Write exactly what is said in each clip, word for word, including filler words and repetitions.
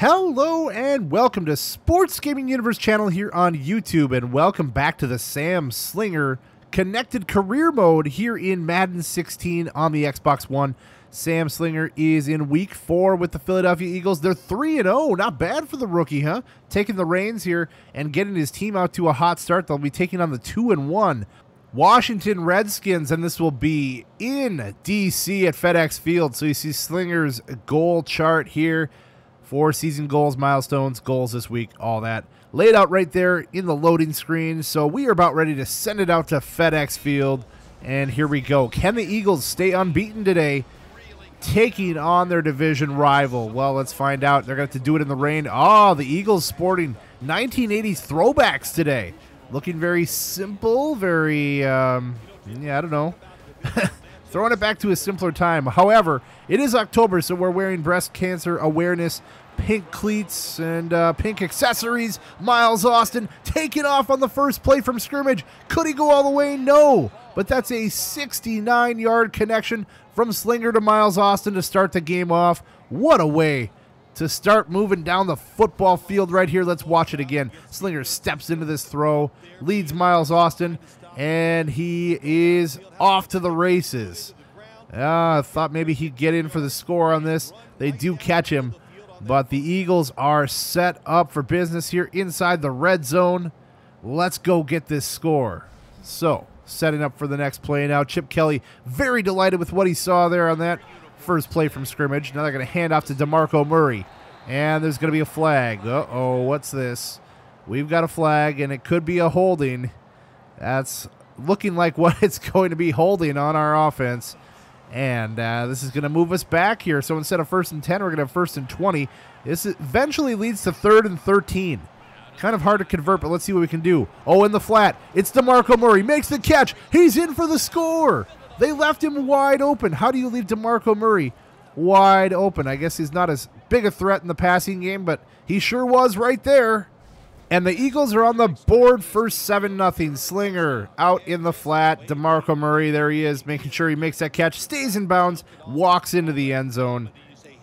Hello and welcome to Sports Gaming Universe channel here on YouTube, and welcome back to the Sam Slinger Connected Career Mode here in Madden sixteen on the Xbox One. Sam Slinger is in week four with the Philadelphia Eagles. They're three and oh, not bad for the rookie, huh? Taking the reins here and getting his team out to a hot start. They'll be taking on the two and one Washington Redskins, and this will be in D C at FedEx Field. So you see Slinger's goal chart here. Four season goals, milestones, goals this week, all that laid out right there in the loading screen. So we are about ready to send it out to FedEx Field, and here we go. Can the Eagles stay unbeaten today, taking on their division rival? Well, let's find out. They're going to have to do it in the rain. Oh, the Eagles sporting nineteen eighties throwbacks today. Looking very simple, very, um, yeah, I don't know. Throwing it back to a simpler time. However, it is October, so we're wearing breast cancer awareness, pink cleats and uh, pink accessories. Miles Austin taking off on the first play from scrimmage. Could he go all the way? No, but that's a sixty-nine yard connection from Slinger to Miles Austin to start the game off. What a way to start moving down the football field right here. Let's watch it again. Slinger steps into this throw, leads Miles Austin, and he is off to the races. Ah, I thought maybe he'd get in for the score on this. They do catch him, but the Eagles are set up for business here inside the red zone. Let's go get this score. So, setting up for the next play now. Chip Kelly very delighted with what he saw there on that first play from scrimmage. Now they're going to hand off to DeMarco Murray, and there's going to be a flag. Uh-oh, what's this? We've got a flag, and it could be a holding. That's looking like what it's going to be, holding on our offense. And uh, this is going to move us back here. So instead of first and ten, we're going to have first and twenty. This eventually leads to third and thirteen. Kind of hard to convert, but let's see what we can do. Oh, in the flat, it's DeMarco Murray. Makes the catch. He's in for the score. They left him wide open. How do you leave DeMarco Murray wide open? I guess he's not as big a threat in the passing game, but he sure was right there. And the Eagles are on the board, first seven nothing. Slinger out in the flat. DeMarco Murray, there he is, making sure he makes that catch, stays in bounds, walks into the end zone.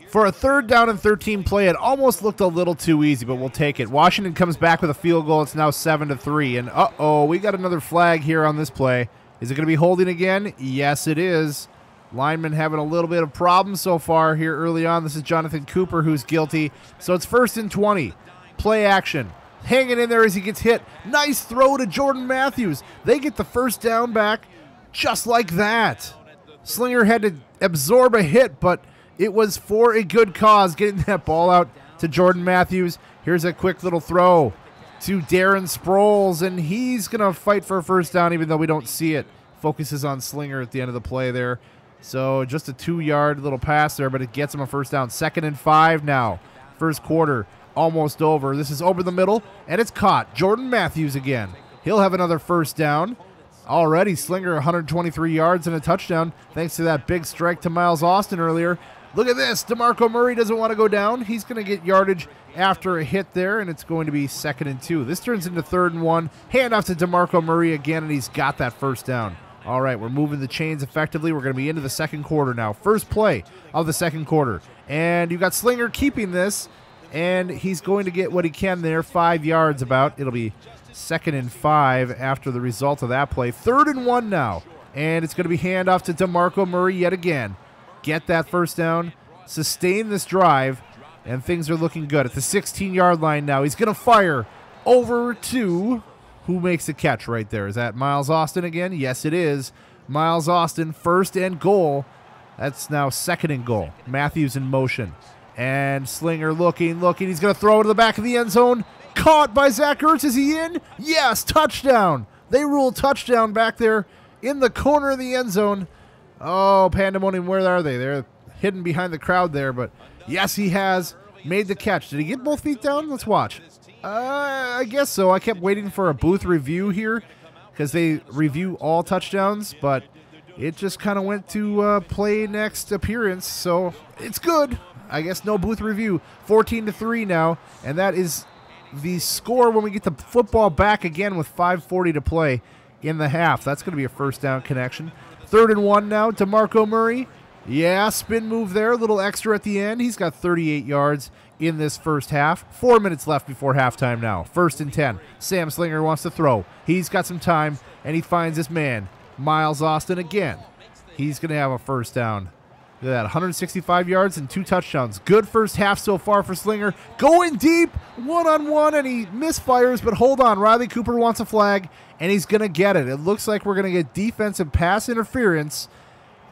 For a third down and thirteen play, it almost looked a little too easy, but we'll take it. Washington comes back with a field goal. It's now seven to three. And uh-oh, we got another flag here on this play. Is it going to be holding again? Yes, it is. Linemen having a little bit of problems so far here early on. This is Jonathan Cooper who's guilty. So it's first and twenty. Play action. Hanging in there as he gets hit. Nice throw to Jordan Matthews. They get the first down back just like that. Slinger had to absorb a hit, but it was for a good cause, getting that ball out to Jordan Matthews. Here's a quick little throw to Darren Sproles, and he's going to fight for a first down even though we don't see it. Focuses on Slinger at the end of the play there. So just a two yard little pass there, but it gets him a first down. Second and five now. First quarter almost over. This is over the middle, and it's caught. Jordan Matthews again. He'll have another first down. Already Slinger one hundred twenty-three yards and a touchdown thanks to that big strike to Miles Austin earlier. Look at this. DeMarco Murray doesn't want to go down. He's going to get yardage after a hit there, and it's going to be second and two. This turns into third and one. Handoff to DeMarco Murray again, and he's got that first down. All right, we're moving the chains effectively. We're going to be into the second quarter now. First play of the second quarter. And you've got Slinger keeping this, and he's going to get what he can there, five yards about. It'll be second and five after the result of that play. Third and one now, and it's going to be handoff to DeMarco Murray yet again. Get that first down, sustain this drive, and things are looking good. At the sixteen yard line now, he's going to fire over to, who makes the catch right there? Is that Miles Austin again? Yes, it is. Miles Austin, first and goal. That's now second and goal. Matthews in motion. And Slinger looking, looking. He's going to throw to the back of the end zone. Caught by Zach Ertz. Is he in? Yes, touchdown. They rule touchdown back there in the corner of the end zone. Oh, pandemonium, where are they? They're hidden behind the crowd there, but yes, he has made the catch. Did he get both feet down? Let's watch. Uh, I guess so. I kept waiting for a booth review here because they review all touchdowns, but it just kind of went to uh, play next appearance, so it's good. I guess no booth review. fourteen to three now, and that is the score when we get the football back again with five forty to play in the half. That's going to be a first down connection. Third and one now, DeMarco Murray. Yeah, spin move there, a little extra at the end. He's got thirty-eight yards in this first half. Four minutes left before halftime now. First and ten. Sam Slinger wants to throw. He's got some time, and he finds his man, Miles Austin, again. He's going to have a first down. Look at that, one hundred sixty-five yards and two touchdowns. Good first half so far for Slinger. Going deep, one-on-one, and he misfires, but hold on. Riley Cooper wants a flag, and he's going to get it. It looks like we're going to get defensive pass interference.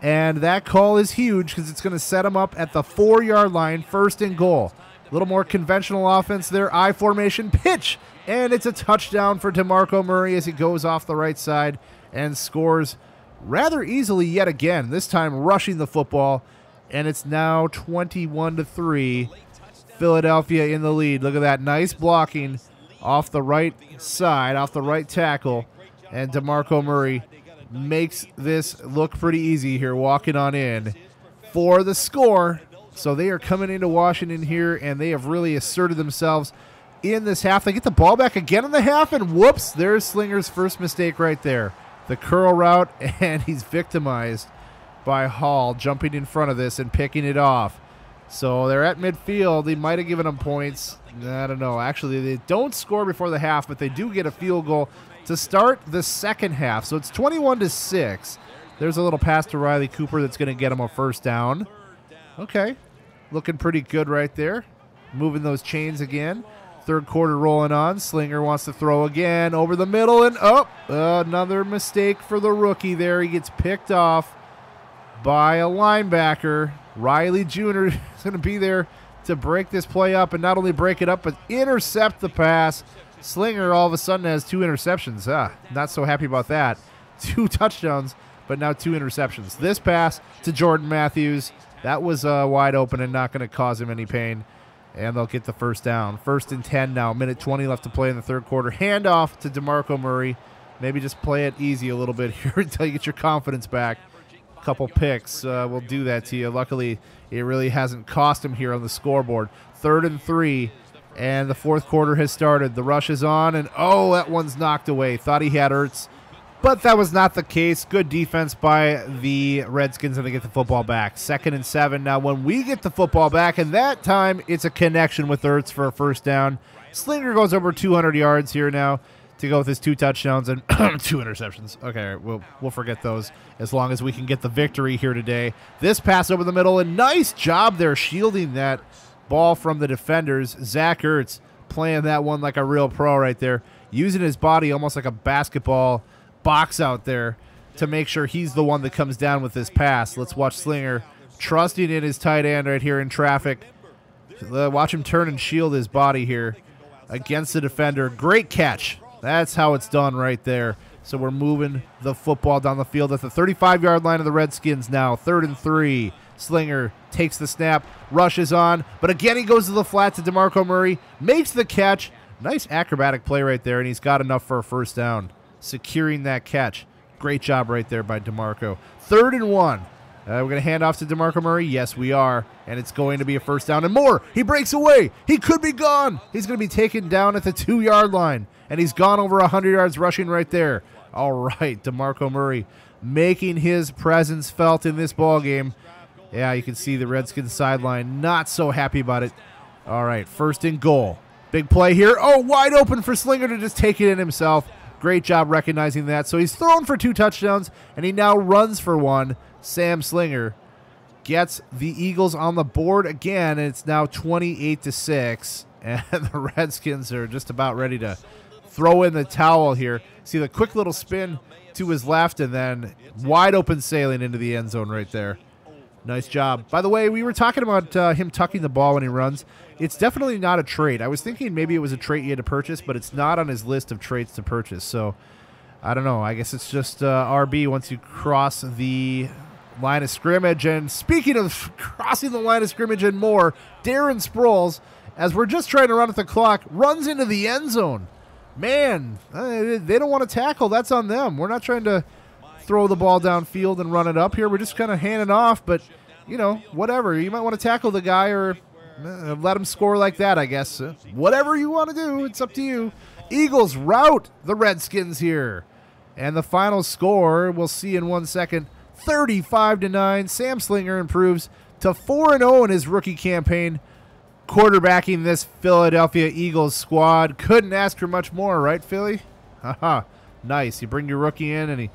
And that call is huge because it's going to set him up at the four-yard line, first and goal. A little more conventional offense there, I formation, pitch, and it's a touchdown for DeMarco Murray as he goes off the right side and scores rather easily yet again, this time rushing the football, and it's now twenty-one to three, Philadelphia in the lead. Look at that, nice blocking off the right side, off the right tackle, and DeMarco Murray makes this look pretty easy here, walking on in for the score. So they are coming into Washington here, and they have really asserted themselves in this half. They get the ball back again in the half, and whoops, there's Slinger's first mistake right there. The curl route, and he's victimized by Hall jumping in front of this and picking it off. So they're at midfield. They might have given them points. I don't know. Actually, they don't score before the half, but they do get a field goal to start the second half. So it's twenty-one to six. There's a little pass to Riley Cooper that's going to get him a first down. Okay. Looking pretty good right there. Moving those chains again. Third quarter rolling on. Slinger wants to throw again over the middle, and oh, another mistake for the rookie there. He gets picked off by a linebacker. Riley Junior is going to be there to break this play up, and not only break it up, but intercept the pass. Slinger all of a sudden has two interceptions. Ah, not so happy about that. Two touchdowns, but now two interceptions. This pass to Jordan Matthews, that was uh, wide open and not going to cause him any pain, and they'll get the first down. First and ten now, minute twenty left to play in the third quarter. Handoff to DeMarco Murray. Maybe just play it easy a little bit here until you get your confidence back. A couple picks uh, will do that to you. Luckily, it really hasn't cost him here on the scoreboard. Third and three. And the fourth quarter has started. The rush is on, and oh, that one's knocked away. Thought he had Ertz, but that was not the case. Good defense by the Redskins, and they get the football back. Second and seven. Now, when we get the football back, and that time it's a connection with Ertz for a first down. Slinger goes over two hundred yards here now to go with his two touchdowns and two interceptions. Okay, we'll, we'll forget those as long as we can get the victory here today. This pass over the middle, and nice job there shielding that ball from the defenders. Zach Ertz playing that one like a real pro right there, using his body almost like a basketball box out there to make sure he's the one that comes down with this pass. Let's watch Slinger trusting in his tight end right here in traffic. Watch him turn and shield his body here against the defender. Great catch. That's how it's done right there. So we're moving the football down the field at the thirty-five-yard line of the Redskins now. Third and three. Slinger takes the snap, rushes on, but again he goes to the flat to DeMarco Murray, makes the catch. Nice acrobatic play right there, and he's got enough for a first down, securing that catch. Great job right there by DeMarco. Third and one. Uh, we're going to hand off to DeMarco Murray. Yes, we are, and it's going to be a first down and more. He breaks away. He could be gone. He's going to be taken down at the two-yard line, and he's gone over one hundred yards rushing right there. All right, DeMarco Murray making his presence felt in this ballgame. Yeah, you can see the Redskins sideline not so happy about it. All right, first and goal. Big play here. Oh, wide open for Slinger to just take it in himself. Great job recognizing that. So he's thrown for two touchdowns, and he now runs for one. Sam Slinger gets the Eagles on the board again, and it's now twenty-eight to six, and the Redskins are just about ready to throw in the towel here. See the quick little spin to his left, and then wide open sailing into the end zone right there. Nice job. By the way, we were talking about uh, him tucking the ball when he runs. It's definitely not a trait. I was thinking maybe it was a trait he had to purchase, but it's not on his list of traits to purchase. So, I don't know. I guess it's just uh, R B once you cross the line of scrimmage. And speaking of crossing the line of scrimmage and more, Darren Sproles, as we're just trying to run at the clock, runs into the end zone. Man, they don't want to tackle. That's on them. We're not trying to throw the ball downfield and run it up here. We're just kind of handing off, but, you know, whatever. You might want to tackle the guy or uh, let him score like that, I guess. Uh, whatever you want to do, it's up to you. Eagles rout the Redskins here. And the final score, we'll see in one second, thirty-five to nine. Sam Slinger improves to four and oh in his rookie campaign, quarterbacking this Philadelphia Eagles squad. Couldn't ask for much more, right, Philly? Haha, nice. You bring your rookie in, and he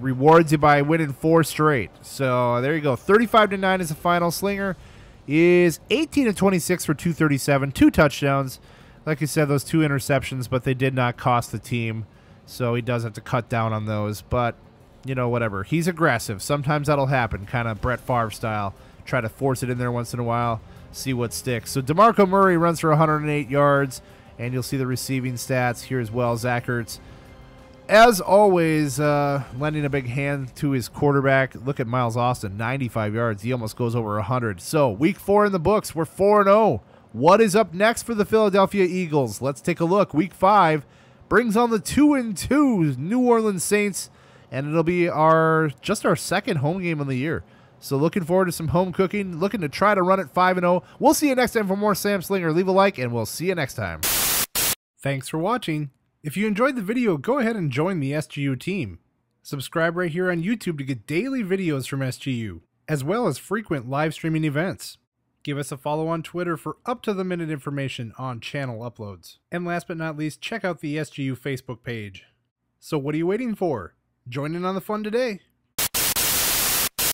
rewards you by winning four straight. So there you go. thirty-five to nine is the final. Slinger is eighteen of twenty-six for two thirty-seven, two touchdowns. Like I said, those two interceptions, but they did not cost the team, so he does have to cut down on those. But, you know, whatever. He's aggressive. Sometimes that'll happen, kind of Brett Favre style. Try to force it in there once in a while, see what sticks. So DeMarco Murray runs for one hundred eight yards, and you'll see the receiving stats here as well. Zach Ertz, as always, uh, lending a big hand to his quarterback. Look at Miles Austin, ninety-five yards. He almost goes over one hundred. So week four in the books. We're four and oh. What is up next for the Philadelphia Eagles? Let's take a look. Week five brings on the two and two New Orleans Saints, and it'll be our just our second home game of the year. So looking forward to some home cooking, looking to try to run at five and oh. We'll see you next time for more Sam Slinger. Leave a like, and we'll see you next time. Thanks for watching. If you enjoyed the video, go ahead and join the S G U team. Subscribe right here on YouTube to get daily videos from S G U, as well as frequent live streaming events. Give us a follow on Twitter for up-to-the-minute information on channel uploads. And last but not least, check out the S G U Facebook page. So what are you waiting for? Join in on the fun today.